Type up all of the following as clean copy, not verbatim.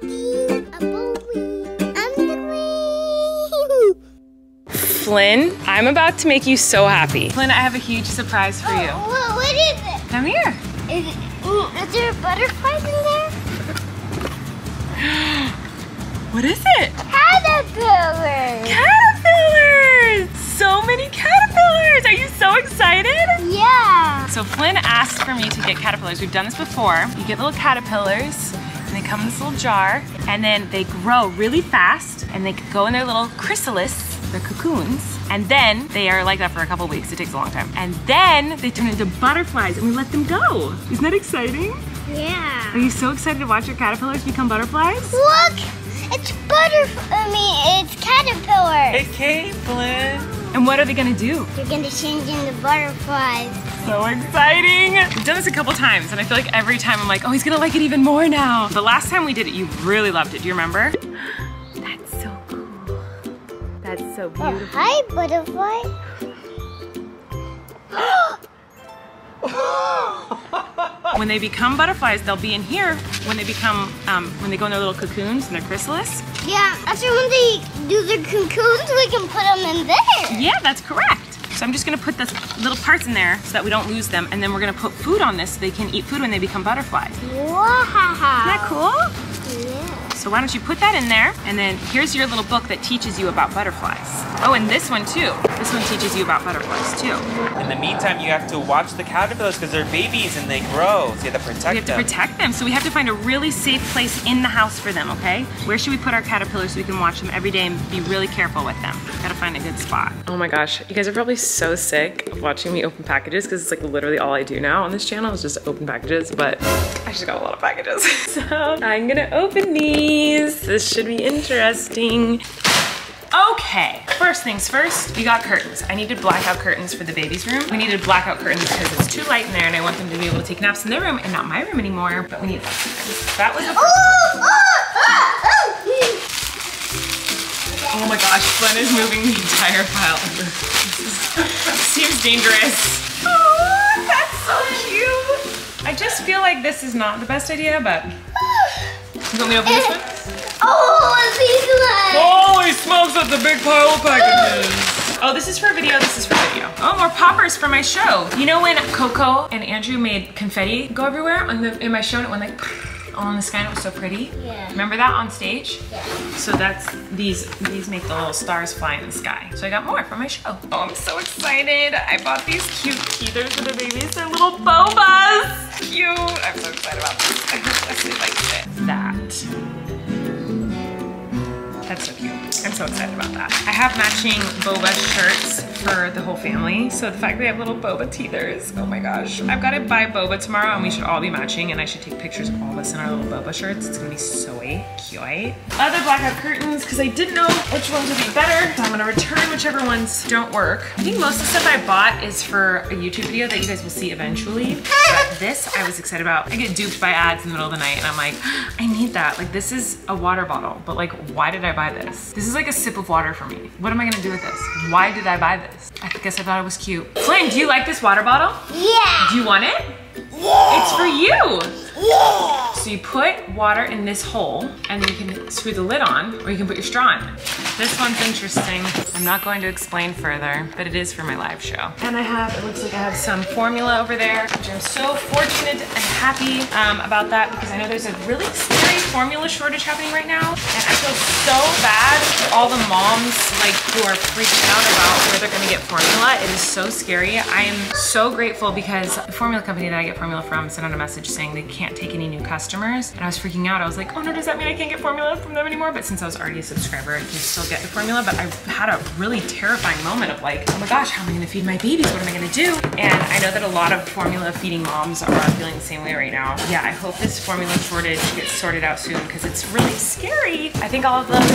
Cookies, a bubbly. I'm the queen. Flynn, I'm about to make you so happy. Flynn, I have a huge surprise for you. What is it? Come here. Is there butterflies in there? What is it? Caterpillars. Caterpillars! So many caterpillars! Are you so excited? Yeah. So Flynn asked for me to get caterpillars. We've done this before. You get little caterpillars and they come in this little jar and then they grow really fast and they go in their little chrysalis, their cocoons, and then they are like that for a couple weeks. It takes a long time. And then they turn into butterflies and we let them go. Isn't that exciting? Yeah. Are you so excited to watch your caterpillars become butterflilies? Look! It's it's caterpillars. It came, Flynn. And what are they gonna do? They're gonna change into butterflies. So exciting. We've done this a couple times and I feel like every time I'm like, oh, he's gonna like it even more now. The last time we did it, you really loved it. Do you remember? That's so cool. That's so beautiful. Oh, hi, butterfly. When they become butterflies, they'll be in here when they become, when they go in their little cocoons and their chrysalis. Yeah, after when they do their cocoons, we can put them in there. Yeah, that's correct. So I'm just gonna put the little parts in there so that we don't lose them, and then we're gonna put food on this so they can eat food when they become butterflies. Wow. Isn't that cool? Yeah. So why don't you put that in there, and then here's your little book that teaches you about butterflies. Oh, and this one too. This one teaches you about butterflies too. In the meantime, you have to watch the caterpillars because they're babies and they grow. So you have to protect them. We have to protect them. So we have to find a really safe place in the house for them, okay? Where should we put our caterpillars so we can watch them every day and be really careful with them? Gotta find a good spot. Oh my gosh, you guys are probably so sick of watching me open packages because it's like literally all I do now on this channel is just open packages, but I just got a lot of packages. So I'm gonna open these. This should be interesting. Okay, first things first, we got curtains. I needed blackout curtains for the baby's room. We needed blackout curtains because it's too light in there and I want them to be able to take naps in their room and not my room anymore, but we need curtains. That was the Oh my gosh, Flynn is moving the entire pile. This seems dangerous. Oh, that's so cute. I just feel like this is not the best idea, but... You want me to open this one? Oh, it's easy. Holy smokes, that's a big pile of packages. Oh, this is for video, this is for video. Oh, more poppers for my show. You know when Coco and Andrew made confetti go everywhere in my show and it went like all in the sky and it was so pretty? Yeah. Remember that on stage? Yeah. So that's, these make the little stars fly in the sky. So I got more for my show. Oh, I'm so excited. I bought these cute teethers for the babies. They're little bobas. Cute. I'm so excited about this. I actually like it. That's so cute. I'm so excited about that. I have matching boba shirts for the whole family. So the fact that they have little boba teethers, oh my gosh. I've got to buy boba tomorrow and we should all be matching and I should take pictures of all of us in our little boba shirts. It's gonna be so cute. Other blackout curtains, because I didn't know which ones would be better. So I'm gonna return whichever ones don't work. I think most of the stuff I bought is for a YouTube video that you guys will see eventually. But this I was excited about. I get duped by ads in the middle of the night and I'm like, I need that. Like this is a water bottle, but like why did I buy this? This is like a sip of water for me. What am I gonna do with this? Why did I buy this? I guess I thought it was cute. Flynn, do you like this water bottle? Yeah. Do you want it? Yeah. It's for you. Yeah. So you put water in this hole and then you can screw the lid on or you can put your straw in. This one's interesting. I'm not going to explain further, but it is for my live show. And I have, it looks like I have some formula over there, which I'm so fortunate and happy about that because I know there's a really scary formula shortage happening right now. And I feel so bad for all the moms like who are freaking out about where they're gonna get formula. It is so scary. I am so grateful because the formula company that I get formula from sent out a message saying they can't take any new customers. And I was freaking out. I was like, oh no, does that mean I can't get formula from them anymore? But since I was already a subscriber, I can still get the formula. But I had a really terrifying moment of like, oh my gosh, how am I gonna feed my babies? What am I gonna do? And I know that a lot of formula feeding moms are feeling the same way right now. Yeah, I hope this formula shortage gets sorted out soon because it's really scary. I think all of the only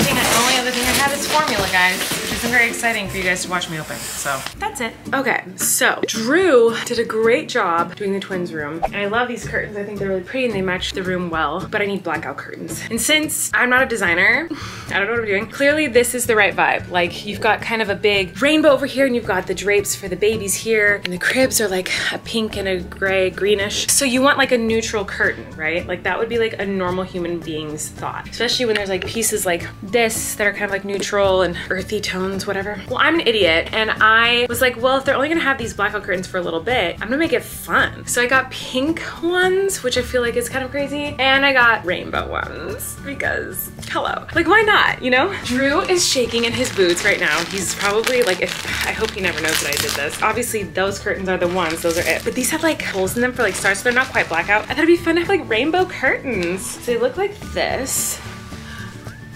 other thing I have is formula, guys, which isn't very exciting for you guys to watch me open. So that's it. Okay, so Drew did a great job doing the twins' room. And I love these curtains. I think they're really pretty and they match the room well, but I need blackout curtains. And since I'm not a designer, I don't know what I'm doing. Clearly this is the right vibe. Like you've got kind of a big rainbow over here and you've got the drapes for the babies here and the cribs are like a pink and a gray, greenish. So you want like a neutral curtain, right? Like that would be like a normal human being's thought, especially when there's like pieces like this that are kind of like neutral and earthy tones, whatever. Well, I'm an idiot and I was like, well, if they're only gonna have these blackout curtains for a little bit, I'm gonna make it fun. So I got pink ones, which I feel like is kind of crazy, and I got rainbow ones because hello, like why not, you know? Drew is shaking in his boots right now. He's probably like, I hope he never knows that I did this. Obviously those curtains are the ones, those are it. But these have like holes in them for like stars, so they're not quite blackout. I thought it'd be fun to have like rainbow curtains. So they look like this,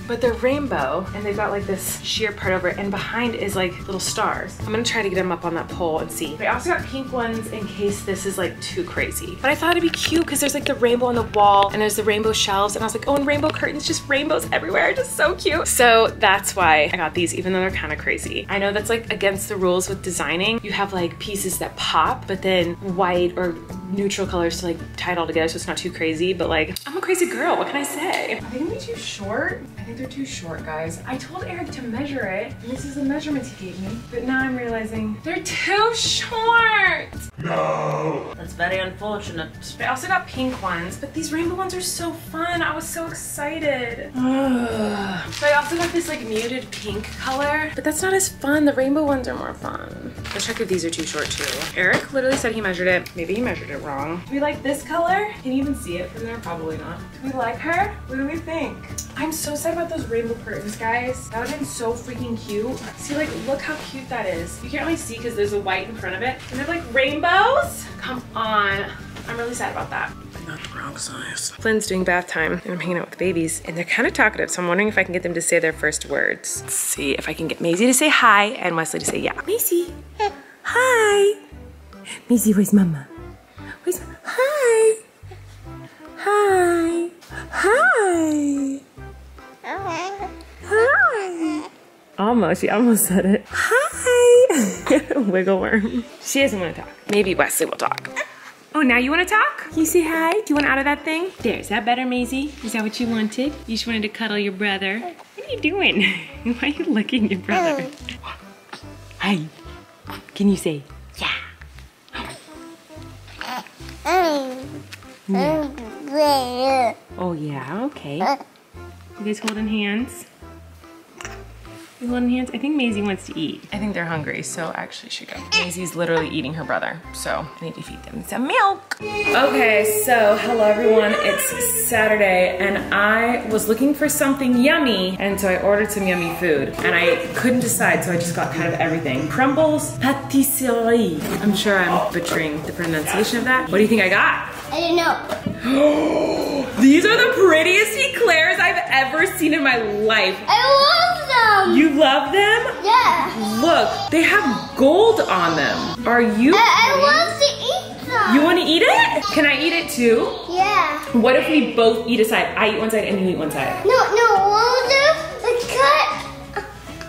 but they're rainbow and they've got like this sheer part over it and behind is like little stars. I'm gonna try to get them up on that pole and see. I also got pink ones in case this is like too crazy. But I thought it'd be cute because there's like the rainbow on the wall and there's the rainbow shelves and I was like, oh, and rainbow curtains, just rainbows everywhere, just so cute. So that's why I got these, even though they're kind of crazy. I know that's like against the rules with designing. You have like pieces that pop, but then white or neutral colors to like tie it all together so it's not too crazy, but like, I'm a crazy girl, what can I say? Are they gonna be too short? I think they're too short, guys. I told Erik to measure it, and this is the measurements he gave me, but now I'm realizing they're too short! No! That's very unfortunate. I also got pink ones, but these rainbow ones are so fun, I was so excited. Ugh. So I also got this like muted pink color, but that's not as fun, the rainbow ones are more fun. Let's check if these are too short too. Erik literally said he measured it, maybe he measured it wrong. Do we like this color? Can you even see it from there? Probably not. Do we like her? What do we think? I'm so sad about those rainbow curtains, guys. That would have been so freaking cute. See, like, look how cute that is. You can't really see because there's a white in front of it. And they're like rainbows? Come on. I'm really sad about that. Not the wrong size. Flynn's doing bath time and I'm hanging out with the babies and they're kind of talkative, so I'm wondering if I can get them to say their first words. Let's see if I can get Maisie to say hi and Wesley to say yeah. Maisie. Hi. Maisie, where's Mama? Hi. Hi. Hi. Hi. Almost, she almost said it. Hi. Wiggle worm. She doesn't want to talk. Maybe Wesley will talk. Oh, now you want to talk? Can you say hi? Do you want out of that thing? There, is that better, Maisie? Is that what you wanted? You just wanted to cuddle your brother. What are you doing? Why are you licking your brother? Hi. Can you say yeah? Yeah. Oh yeah, okay. You guys holding hands? You holding hands? I think Maisie wants to eat. I think they're hungry, so I actually should go. Maisie's literally eating her brother, so I need to feed them some milk. Okay, so hello everyone, it's Saturday, and I was looking for something yummy, and so I ordered some yummy food, and I couldn't decide, so I just got kind of everything. Crumples, patisserie. I'm sure I'm butchering the pronunciation of that. What do you think I got? I didn't know. These are the prettiest eclairs I've ever seen in my life. I love them. You love them? Yeah. Look, they have gold on them. Are you? I love to eat them. You want to eat it? Can I eat it too? Yeah. What if we both eat a side? I eat one side and you eat one side. No, no. We'll do the cut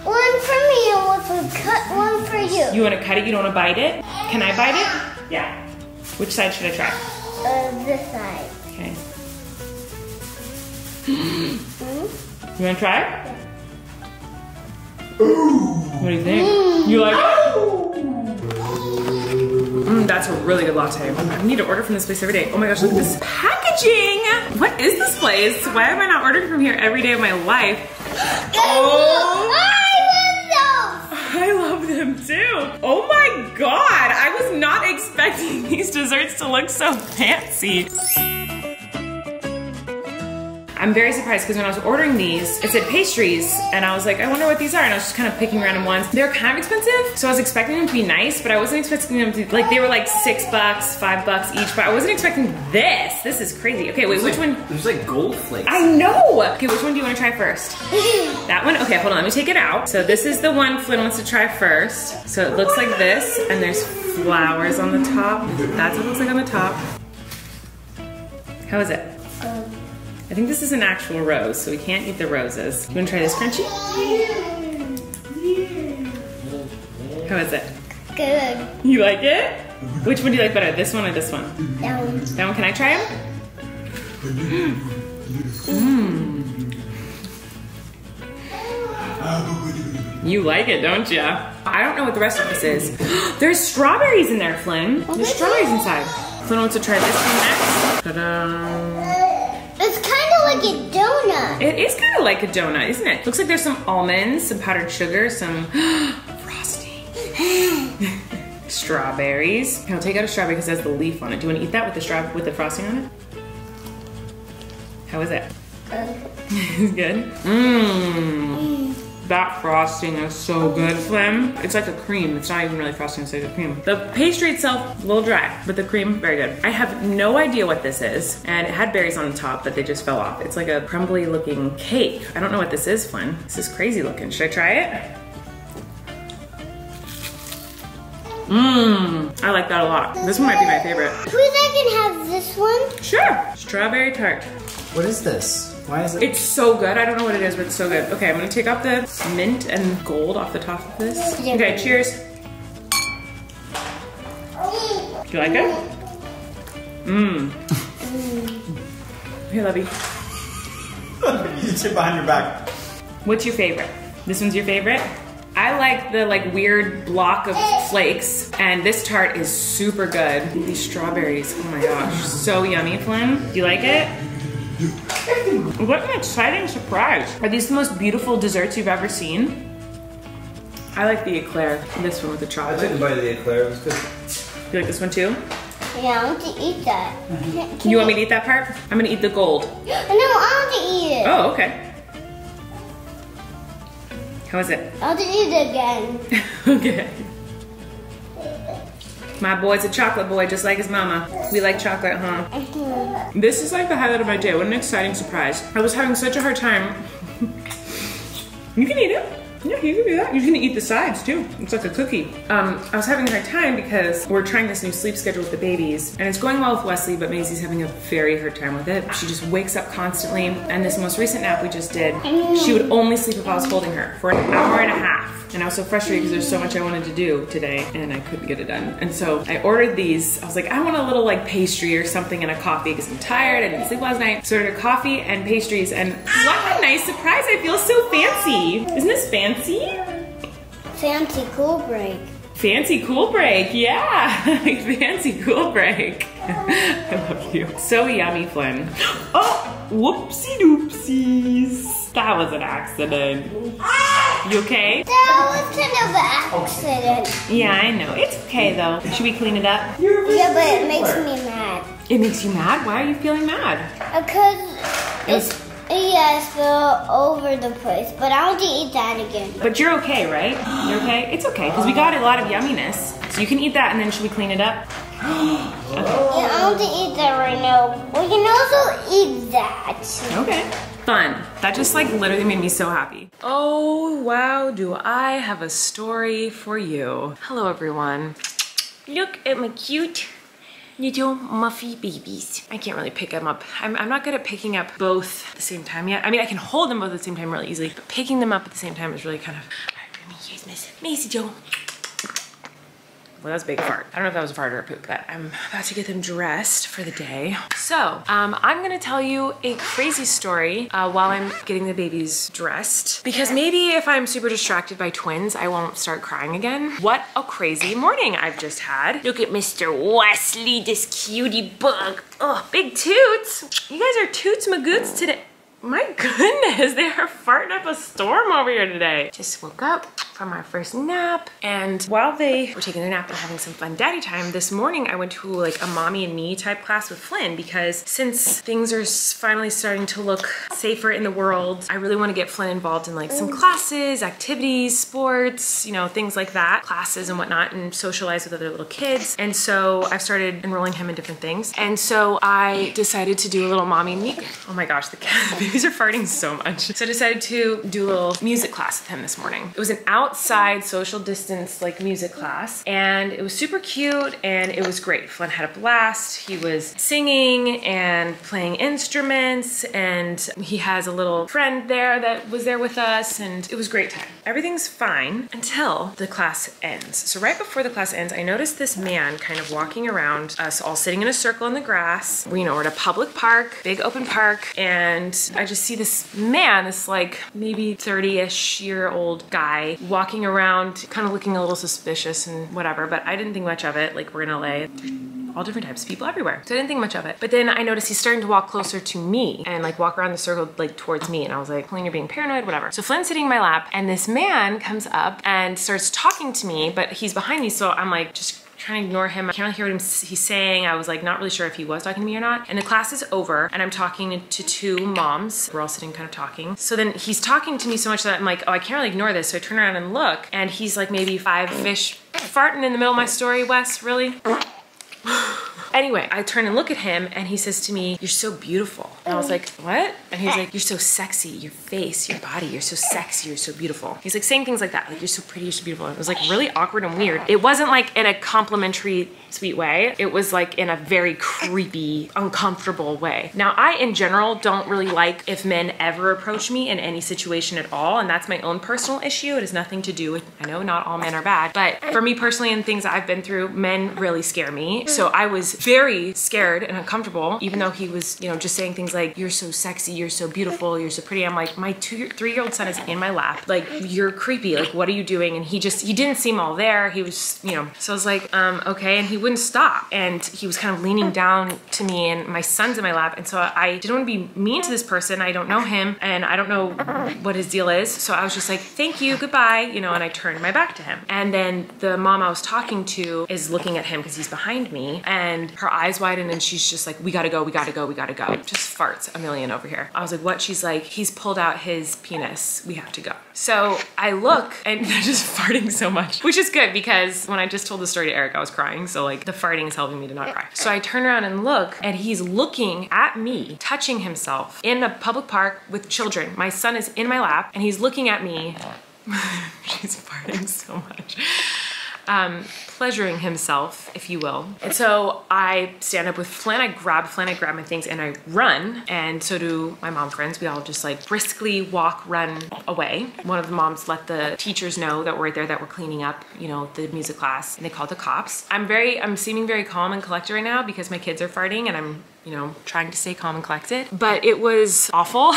one for me and we'll cut one for you. You want to cut it? You don't want to bite it? Can I bite it? Yeah. Which side should I try? This side. Okay. You want to try it? Yeah. Ooh. What do you think? Mm. You like it? That's a really good latte. I need to order from this place every day. Oh my gosh, look at this packaging! What is this place? Why am I not ordering from here every day of my life? Oh! I love them too. Oh my God, I was not expecting these desserts to look so fancy. I'm very surprised because when I was ordering these, it said pastries and I was like, I wonder what these are, and I was just kind of picking random ones. They're kind of expensive, so I was expecting them to be nice, but I wasn't expecting them to, like, they were like $6, $5 each, but I wasn't expecting this. This is crazy. Okay, wait, which one? There's like gold flakes. I know. Okay, which one do you want to try first? That one? Okay, hold on, let me take it out. So this is the one Flynn wants to try first. So it looks like this and there's flowers on the top. That's what it looks like on the top. How is it? I think this is an actual rose, so we can't eat the roses. You wanna try this crunchy? How is it? Good. You like it? Which one do you like better, this one or this one? That one. That one, can I try them? You like it, don't you? I don't know what the rest of this is. There's strawberries in there, Flynn. There's strawberries inside. Flynn wants to try this one next. Ta-da. It's kind of like a donut. It is kind of like a donut, isn't it? Looks like there's some almonds, some powdered sugar, some frosting. Strawberries. I'll take out a strawberry because it has the leaf on it. Do you want to eat that with the frosting on it? How is it? Good. It's good? Mmm. That frosting is so good, Slim. It's like a cream. It's not even really frosting, it's like a cream. The pastry itself, a little dry, but the cream, very good. I have no idea what this is, and it had berries on the top, but they just fell off. It's like a crumbly looking cake. I don't know what this is, Flynn. This is crazy looking. Should I try it? Mmm, I like that a lot. This one might be my favorite. Please, I can have this one? Sure. Strawberry tart. What is this? Why is it? It's so good. I don't know what it is, but it's so good. Okay, I'm gonna take off the mint and gold off the top of this. Okay, cheers. Do you like it? Mmm. Here, Lovey. You sit behind your back. What's your favorite? This one's your favorite? I like the weird block of flakes, and this tart is super good. These strawberries, oh my gosh, so yummy, Flynn. Do you like it? What an exciting surprise. Are these the most beautiful desserts you've ever seen? I like the eclair, this one with the chocolate. I didn't buy the eclair, it was good. You like this one too? Yeah, I want to eat that. You want me to eat that part? I'm gonna eat the gold. No, I want to eat it. Oh, okay. How is it? I'll just eat it again. Okay. My boy's a chocolate boy, just like his mama. We like chocolate, huh? This is like the highlight of my day. What an exciting surprise. I was having such a hard time. You can eat it. Yeah, you can do that. You can eat the sides too. It's like a cookie. I was having a hard time because we're trying this new sleep schedule with the babies, and it's going well with Wesley, but Maisie's having a very hard time with it. She just wakes up constantly, and this most recent nap we just did, she would only sleep if I was holding her for an hour and a half. And I was so frustrated because there's so much I wanted to do today, and I couldn't get it done. And so I ordered these. I was like, I want a little like pastry or something and a coffee because I'm tired. I didn't sleep last night. So I ordered coffee and pastries, and what a nice surprise. I feel so fancy. Isn't this fancy? Fancy cool break. Fancy cool break, yeah. Fancy cool break. I love you. So yummy, Flynn. Oh, whoopsie doopsies. That was an accident. You okay? That was kind of an accident. Yeah, I know. It's okay though. Should we clean it up? Yeah, but it makes me mad. It makes you mad? Why are you feeling mad? Because it's... Yeah, it's all over the place, but I want to eat that again. But you're okay, right? You're okay? It's okay, because we got a lot of yumminess. So you can eat that, and then should we clean it up? Okay. Yeah, I want to eat that right now. We can also eat that. Okay. Fun. That just like literally made me so happy. Oh, wow, do I have a story for you. Hello, everyone. Look at my cute little muffy babies. I can't really pick them up. I'm not good at picking up both at the same time yet. I mean, I can hold them both at the same time really easily, but picking them up at the same time is really kind of hard for me. Here's Miss Maisie Joe. Well, that was a big fart. I don't know if that was a fart or a poop, but I'm about to get them dressed for the day. So, I'm gonna tell you a crazy story while I'm getting the babies dressed, because maybe if I'm super distracted by twins, I won't start crying again. What a crazy morning I've just had. Look at Mr. Wesley, this cutie bug. Oh, big toots. You guys are toots magoots today. My goodness, they are farting up a storm over here today. Just woke up from our first nap, and while they were taking their nap and having some fun daddy time, this morning I went to like a mommy and me type class with Flynn, because since things are finally starting to look safer in the world, I really want to get Flynn involved in like some classes, activities, sports, you know, things like that, classes and whatnot, and socialize with other little kids. And so I've started enrolling him in different things. And so I decided to do a little mommy and me. Oh my gosh, the cat. Babies are farting so much. So I decided to do a little music class with him this morning. It was an hour outside social distance like music class, and it was super cute and it was great. Flynn had a blast. He was singing and playing instruments, and he has a little friend there that was there with us, and it was a great time. Everything's fine until the class ends. So right before the class ends, I noticed this man kind of walking around us, all sitting in a circle in the grass. We're at a public park, big open park, and I just see this man, this like maybe 30-ish year old guy walking around, kind of looking a little suspicious and whatever, but I didn't think much of it. Like, we're in LA, all different types of people everywhere. So I didn't think much of it. But then I noticed he's starting to walk closer to me and like walk around the circle like towards me. And I was like, Colleen, you're being paranoid, whatever. So Flynn's sitting in my lap and this man comes up and starts talking to me, but he's behind me. So I'm like, just trying to ignore him. I can't hear what he's saying. I was like not really sure if he was talking to me or not. And the class is over and I'm talking to two moms. We're all sitting kind of talking. So then he's talking to me so much that I'm like, oh, I can't really ignore this. So I turn around and look, and he's like maybe five-ish, farting in the middle of my story, Wes, really? Anyway, I turn and look at him and he says to me, you're so beautiful. And I was like, what? And he's like, you're so sexy, your face, your body, you're so sexy, you're so beautiful. He's like saying things like that, like you're so pretty, you're so beautiful. And it was like really awkward and weird. It wasn't like in a complimentary, sweet way. It was like in a very creepy, uncomfortable way. Now I, in general, don't really like if men ever approach me in any situation at all. And that's my own personal issue. It has nothing to do with, I know not all men are bad, but for me personally and things I've been through, men really scare me. So I was very scared and uncomfortable, even though he was, you know, just saying things like, you're so sexy, you're so beautiful, you're so pretty. I'm like, my 3-year-old son is in my lap. Like, you're creepy. Like, what are you doing? And he didn't seem all there. He was, you know, so I was like, okay. And he wouldn't stop. And he was kind of leaning down to me, and my son's in my lap. And so I didn't want to be mean to this person. I don't know him and I don't know what his deal is. So I was just like, thank you, goodbye, you know, and I turned my back to him. And then the mom I was talking to is looking at him because he's behind me, and her eyes widen and she's just like, we gotta go, we gotta go, we gotta go. Just farts a million over here. I was like, what? She's like, he's pulled out his penis. We have to go. So I look and they're just farting so much, which is good because when I just told the story to Erik, I was crying. So like the farting is helping me to not cry. So I turn around and look, and he's looking at me, touching himself in a public park with children. My son is in my lap and he's looking at me. She's farting so much. Pleasuring himself, if you will. And so I stand up with Flynn, I grab my things, and I run. And so do my mom friends. We all just like briskly walk, run away. One of the moms let the teachers know that we're right there, that we're cleaning up, you know, the music class, and they called the cops. I'm seeming very calm and collected right now because my kids are farting and I'm, you know, trying to stay calm and collected. But it was awful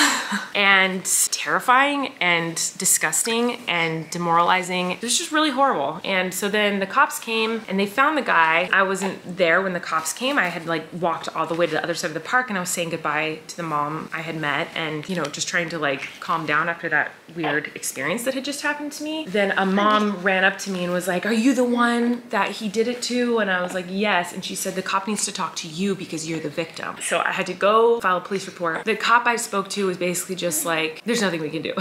and terrifying and disgusting and demoralizing. It was just really horrible. And so then the cops came and they found the guy. I wasn't there when the cops came. I had like walked all the way to the other side of the park, and I was saying goodbye to the mom I had met and, you know, just trying to like calm down after that weird experience that had just happened to me. Then a mom ran up to me and was like, are you the one that he did it to? And I was like, yes. And she said, the cop needs to talk to you because you're the victim. So I had to go file a police report. The cop I spoke to was basically just like, there's nothing we can do,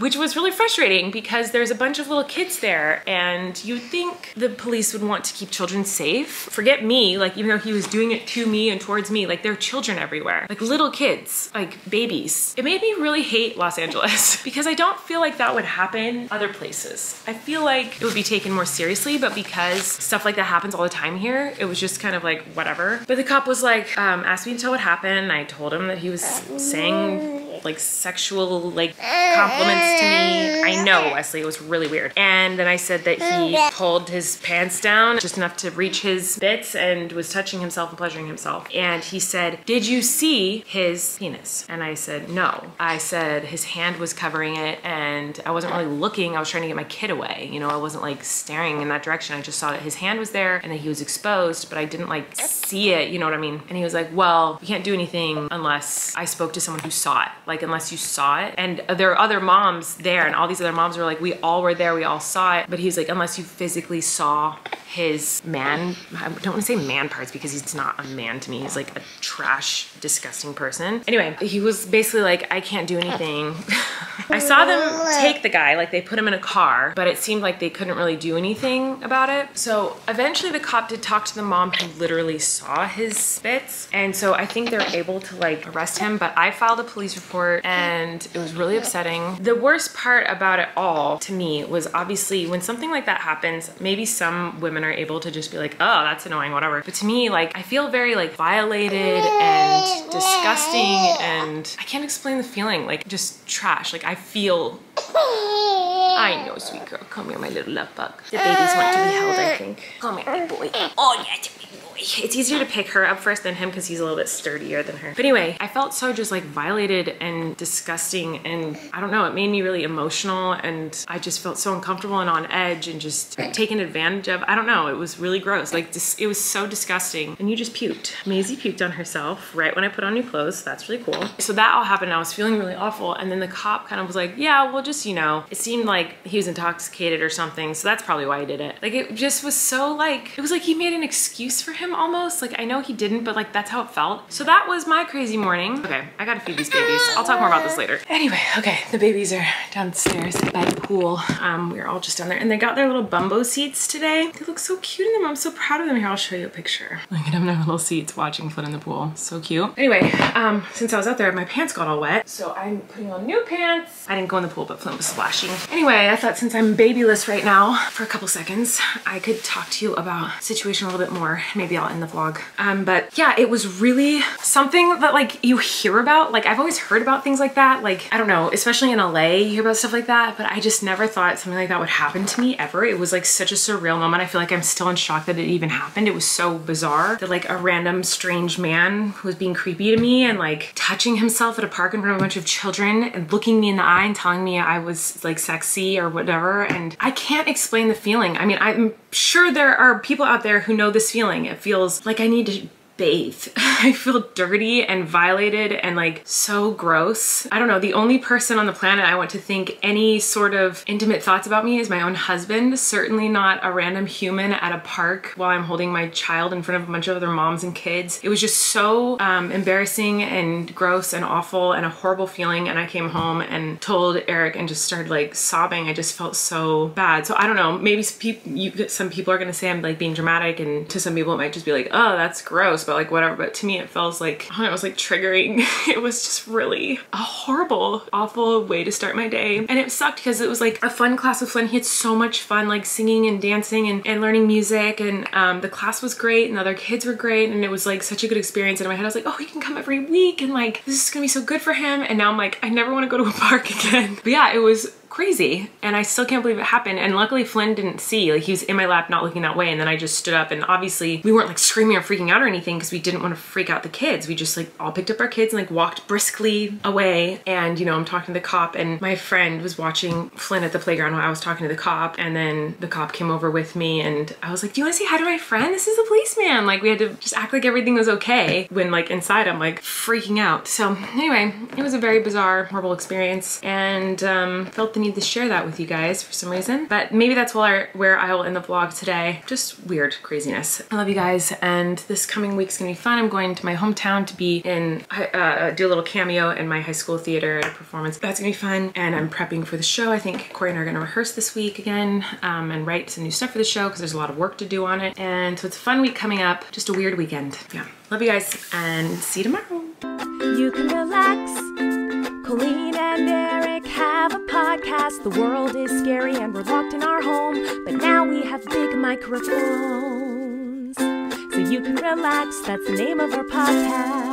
which was really frustrating because there's a bunch of little kids there and you'd think the police would want to keep children safe. Forget me, like even though he was doing it to me and towards me, like there are children everywhere, like little kids, like babies. It made me really hate Los Angeles because I don't feel like that would happen other places. I feel like it would be taken more seriously, but because stuff like that happens all the time here, it was just kind of like whatever. But the cop was like, asked me to tell what happened. I told him that he was saying like sexual like compliments to me. I know, Wesley, it was really weird. And then I said that he pulled his pants down just enough to reach his bits and was touching himself and pleasuring himself. And he said, did you see his penis? And I said, no. I said his hand was covering it and I wasn't really looking. I was trying to get my kid away. You know, I wasn't like staring in that direction. I just saw that his hand was there and that he was exposed, but I didn't like see it. You know what I mean? And he was like, well, you can't do anything unless I spoke to someone who saw it. Like, unless you saw it. And there are other moms there, and all these other moms were like, we all were there, we all saw it. But he was like, unless you physically saw his man, I don't want to say man parts because he's not a man to me. He's like a trash, disgusting person. Anyway, he was basically like, I can't do anything I saw them take the guy, like they put him in a car, but it seemed like they couldn't really do anything about it. So eventually the cop did talk to the mom who literally saw his spits. And so I think they're able to like arrest him, but I filed a police report and it was really upsetting. The worst part about it all to me was obviously when something like that happens, maybe some women are able to just be like, oh, that's annoying, whatever. But to me, like, I feel very like violated and disgusting, and I can't explain the feeling, like just trash. Like I feel, I know, sweet girl, come here, my little love bug. The babies want to be held, I think. Come here, big boy. Oh yeah, big boy. It's easier to pick her up first than him because he's a little bit sturdier than her. But anyway, I felt so just like violated and disgusting, and I don't know, it made me really emotional, and I just felt so uncomfortable and on edge and just taken advantage of. I don't know, it was really gross. Like it was so disgusting. And you just puked. Maisie puked on herself right when I put on new clothes. So that's really cool. So that all happened and I was feeling really awful, and then the cop kind of was like, yeah, well, just, you know, it seemed like he was intoxicated or something, so that's probably why he did it. Like it just was so like, it was like he made an excuse for him almost. Like I know he didn't, but like that's how it felt. So that was my crazy morning. Okay, I gotta feed these babies. I'll talk more about this later. Anyway, okay, the babies are downstairs by the pool. We're all just down there, and they got their little bumbo seats today. They look so cute in them. I'm so proud of them. Here, I'll show you a picture. Look at them, their little seats watching Flynn in the pool. So cute. Anyway, since I was out there, my pants got all wet, so I'm putting on new pants. I didn't go in the pool, but Flynn was splashing. Anyway, I thought since I'm babyless right now for a couple seconds, I could talk to you about the situation a little bit more. Maybe I'll end the vlog. But yeah, it was really something that like you hear about. Like I've always heard about things like that. Like, I don't know, especially in LA, you hear about stuff like that, but I just never thought something like that would happen to me ever. It was like such a surreal moment. I feel like I'm still in shock that it even happened. It was so bizarre that like a random strange man who was being creepy to me and like touching himself at a park in front of a bunch of children and looking me in the eye and telling me I was like sexy or whatever. And I can't explain the feeling. I mean, I'm sure there are people out there who know this feeling. It feels like I need to bathe. I feel dirty and violated and like so gross. I don't know, the only person on the planet I want to think any sort of intimate thoughts about me is my own husband. Certainly not a random human at a park while I'm holding my child in front of a bunch of other moms and kids. It was just so embarrassing and gross and awful and a horrible feeling, and I came home and told Eric and just started like sobbing. I just felt so bad. So I don't know, maybe some people are gonna say I'm like being dramatic, and to some people it might just be like, oh, that's gross, but like whatever. But to me it feels like, oh, it was like triggering. It was just really a horrible, awful way to start my day. And it sucked because it was like a fun class with Flynn. He had so much fun like singing and dancing and learning music, and the class was great and the other kids were great, and it was like such a good experience. And in my head I was like, oh, he can come every week and like this is gonna be so good for him. And now I'm like, I never want to go to a park again. But yeah, it was crazy, and I still can't believe it happened. And luckily Flynn didn't see, like he was in my lap not looking that way, and then I just stood up, and obviously we weren't like screaming or freaking out or anything because we didn't want to freak out the kids. We just like all picked up our kids and like walked briskly away. And you know, I'm talking to the cop, and my friend was watching Flynn at the playground while I was talking to the cop, and then the cop came over with me and I was like, do you want to say hi to my friend? This is a policeman. Like we had to just act like everything was okay when like inside I'm like freaking out. So anyway, it was a very bizarre, horrible experience, and felt the need to share that with you guys for some reason. But maybe that's where I will end the vlog today. Just weird craziness. I love you guys, and this coming week's gonna be fun. I'm going to my hometown to be in, do a little cameo in my high school theater at a performance. That's gonna be fun, and I'm prepping for the show. I think Kory and I are gonna rehearse this week again and write some new stuff for the show because there's a lot of work to do on it. And so it's a fun week coming up, just a weird weekend. Yeah, love you guys, and see you tomorrow. You can relax. Colleen and Erik have a podcast. The world is scary and we're locked in our home, but now we have big microphones, so you can relax. That's the name of our podcast.